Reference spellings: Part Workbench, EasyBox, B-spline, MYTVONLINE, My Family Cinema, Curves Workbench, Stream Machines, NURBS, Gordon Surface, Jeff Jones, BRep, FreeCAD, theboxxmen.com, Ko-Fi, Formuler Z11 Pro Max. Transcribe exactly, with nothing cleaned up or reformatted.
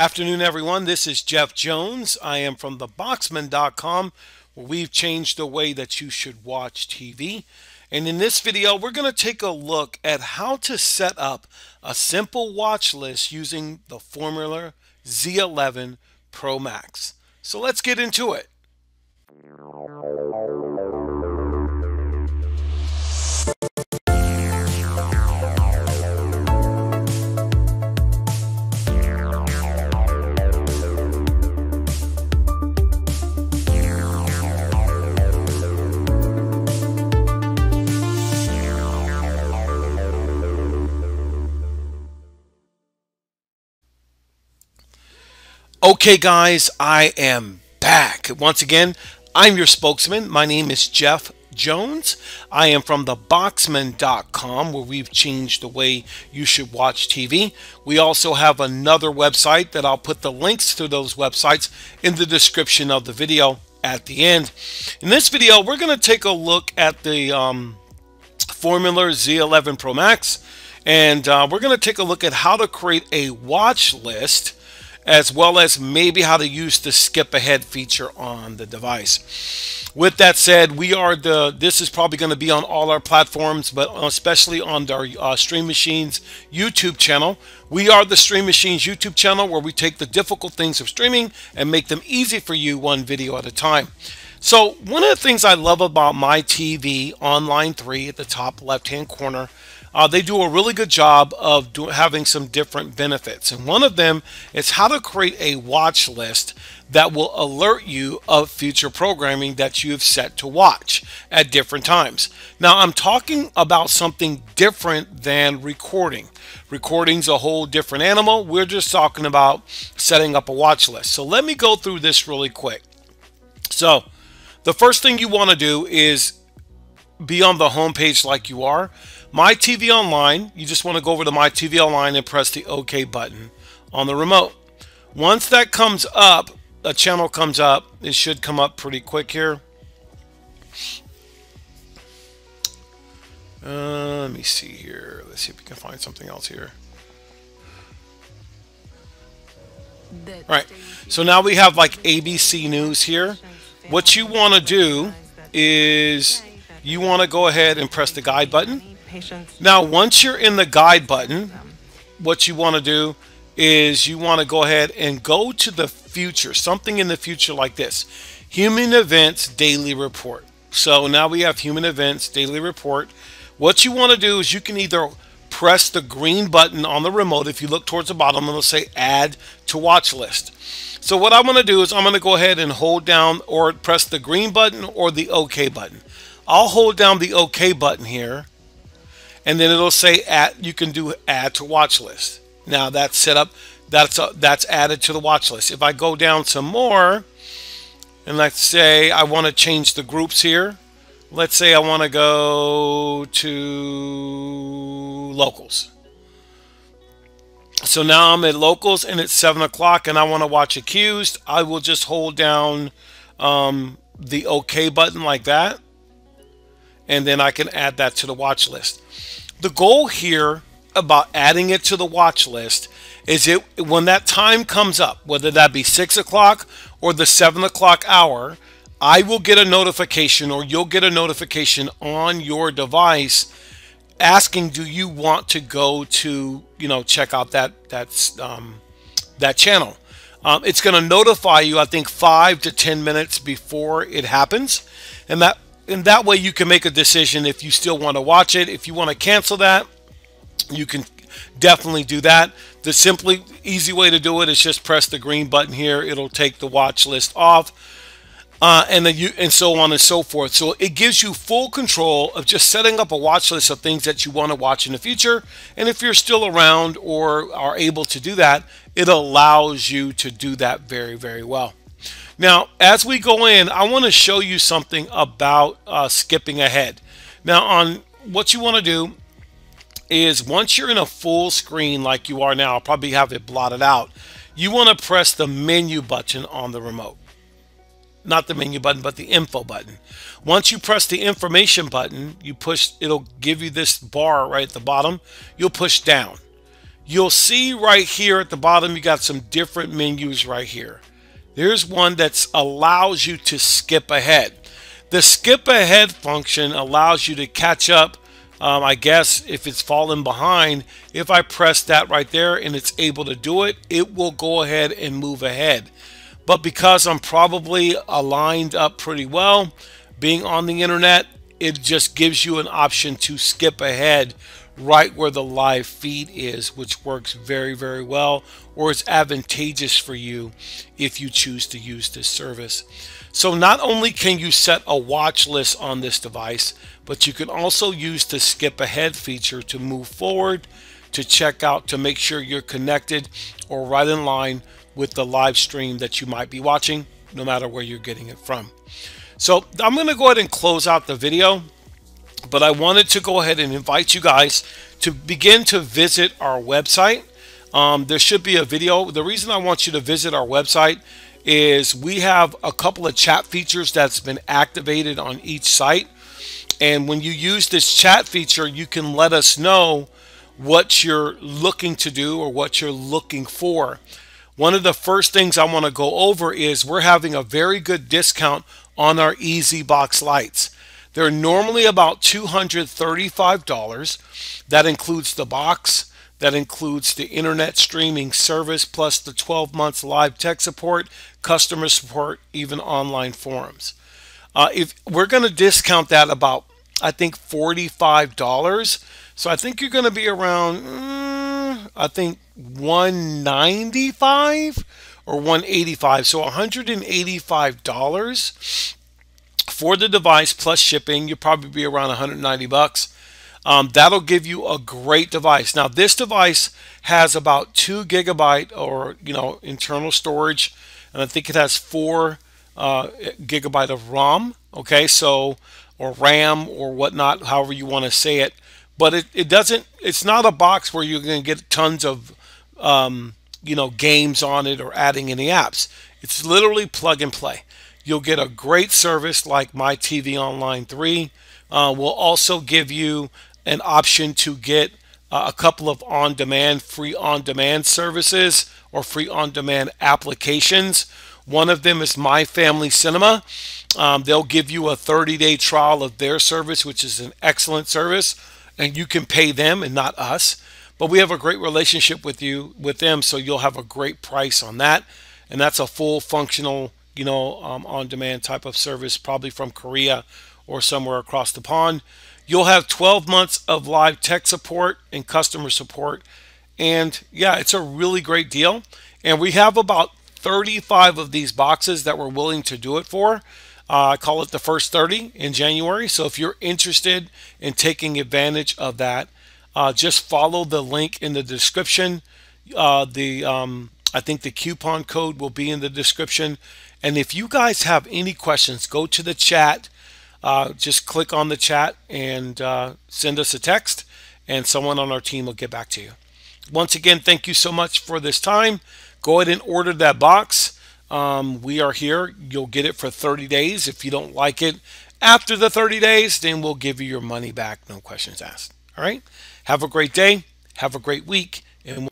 Afternoon, everyone. This is Jeff Jones. I am from the boxxmen dot com, where we've changed the way that you should watch T V. And in this video, we're going to take a look at how to set up a simple watch list using the Formuler Z eleven Pro Max. So let's get into it. Okay guys, I am back. Once again, I'm your spokesman. My name is Jeff Jones. I am from the boxxmen dot com, where we've changed the way you should watch T V. We also have another website that I'll put the links to those websites in the description of the video at the end. In this video, we're going to take a look at the um, Formuler Z eleven Pro Max, and uh, we're going to take a look at how to create a watch list, as well as maybe how to use the skip ahead feature on the device. With that said, we are the this is probably going to be on all our platforms, but especially on our uh, Stream Machines YouTube channel. We are the Stream Machines YouTube channel, where we take the difficult things of streaming and make them easy for you, one video at a time. So one of the things I love about My T V Online three, at the top left hand corner, Uh, they do a really good job of do, having some different benefits. And one of them is how to create a watch list that will alert you of future programming that you have set to watch at different times. Now, I'm talking about something different than recording. Recording's a whole different animal. We're just talking about setting up a watch list. So let me go through this really quick. So the first thing you want to do is be on the home page like you are. My T V Online, you just want to go over to My T V Online and press the OK button on the remote. Once that comes up, a channel comes up. It should come up pretty quick here. Uh, let me see here. Let's see if we can find something else here. All right. So now we have like A B C News here. What you want to do is you want to go ahead and press the guide button. Now, once you're in the guide button, what you want to do is you want to go ahead and go to the future, something in the future like this, Human Events Daily Report. So now we have Human Events Daily Report. What you want to do is you can either press the green button on the remote. If you look towards the bottom, it'll say Add to Watch List. So what I want to do is I'm going to go ahead and hold down or press the green button or the OK button. I'll hold down the OK button here, and then it'll say add, you can do add to watch list. Now that's set up, that's a, that's added to the watch list. If I go down some more, and let's say I want to change the groups here. Let's say I want to go to locals. So now I'm at locals, and it's seven o'clock, and I want to watch Accused. I will just hold down um, the OK button like that, and then I can add that to the watch list. The goal here about adding it to the watch list is it when that time comes up, whether that be six o'clock or the seven o'clock hour, I will get a notification, or you'll get a notification on your device asking, do you want to go to, you know, check out that that's um, that channel. Um, it's going to notify you, I think, five to ten minutes before it happens, and that. And that way you can make a decision if you still want to watch it. If you want to cancel that, you can definitely do that. The simply easy way to do it is just press the green button here. It'll take the watch list off, uh, and then you and so on and so forth. So it gives you full control of just setting up a watch list of things that you want to watch in the future. And if you're still around or are able to do that, it allows you to do that very, very well. Now, as we go in, I want to show you something about uh, skipping ahead. Now, on what you want to do is once you're in a full screen like you are now, I'll probably have it blotted out, you want to press the menu button on the remote. Not the menu button, but the info button. Once you press the information button, you push, it'll give you this bar right at the bottom. You'll push down. you'll see right here at the bottom, you got some different menus right here. There's one that allows you to skip ahead. The skip ahead function allows you to catch up, um, I guess, if it's fallen behind. If I press that right there and it's able to do it, it will go ahead and move ahead. But because I'm probably aligned up pretty well, being on the internet, it just gives you an option to skip ahead right where the live feed is, which works very, very well, or is advantageous for you if you choose to use this service. So not only can you set a watch list on this device, but you can also use the skip ahead feature to move forward, to check out, to make sure you're connected or right in line with the live stream that you might be watching, no matter where you're getting it from. So I'm going to go ahead and close out the video, but I wanted to go ahead and invite you guys to begin to visit our website. Um, there should be a video. The reason I want you to visit our website is we have a couple of chat features that's been activated on each site. And when you use this chat feature, you can let us know what you're looking to do or what you're looking for. One of the first things I want to go over is we're having a very good discount on our EasyBox lights. They're normally about two hundred thirty-five dollars. That includes the box, that includes the internet streaming service, plus the twelve months live tech support, customer support, even online forums. Uh, if we're going to discount that about, I think, forty-five dollars. So I think you're going to be around, mm, I think, one ninety-five or one eighty-five. So one hundred eighty-five dollars. For the device plus shipping, you'll probably be around one hundred ninety bucks. Um, that'll give you a great device. Now, this device has about two gigabyte or you know internal storage, and I think it has four uh, gigabyte of ROM. Okay, so or RAM or whatnot, however you want to say it. But it, it doesn't. It's not a box where you're going to get tons of um, you know games on it or adding any apps. It's literally plug and play. You'll get a great service like My T V Online three. Uh, we'll also give you an option to get uh, a couple of on-demand, free on-demand services or free on-demand applications. One of them is My Family Cinema. Um, they'll give you a thirty day trial of their service, which is an excellent service, and you can pay them and not us. But we have a great relationship with you with them, so you'll have a great price on that, and that's a full functional you know, um, on-demand type of service, probably from Korea or somewhere across the pond. You'll have twelve months of live tech support and customer support. And yeah, it's a really great deal. And we have about thirty-five of these boxes that we're willing to do it for. Uh, I call it the first thirty in January. So if you're interested in taking advantage of that, uh, just follow the link in the description. Uh, the um, I think the coupon code will be in the description. And if you guys have any questions, go to the chat, uh, just click on the chat and uh, send us a text, and someone on our team will get back to you. Once again, thank you so much for this time. Go ahead and order that box. Um, we are here. You'll get it for thirty days. If you don't like it after the thirty days, then we'll give you your money back. No questions asked. All right. Have a great day. Have a great week. And we'll